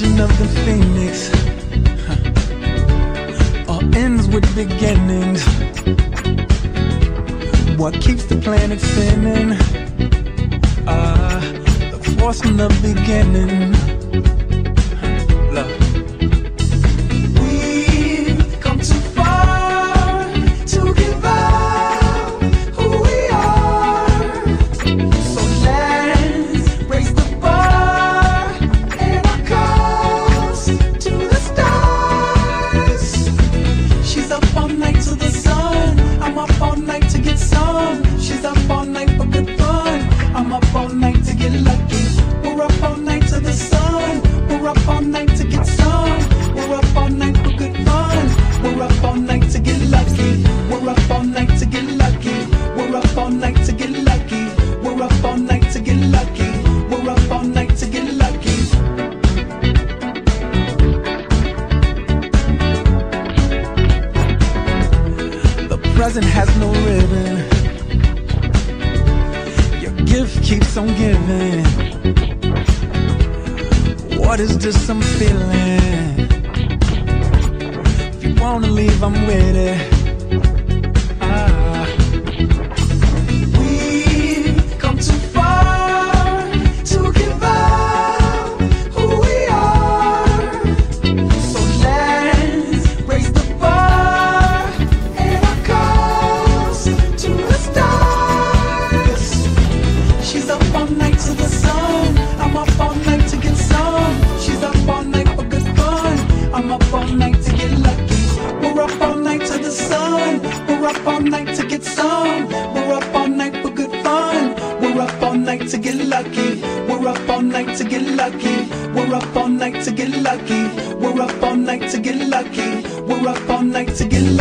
legend of the phoenix all ends with beginnings. What keeps the planet spinning? The force from the beginning. Present has no ribbon. Your gift keeps on giving. What is this I'm feeling? If you wanna leave, I'm with it. To get lucky, we're up all night to get lucky, we're up all night to get lucky, we're up all night to get lucky.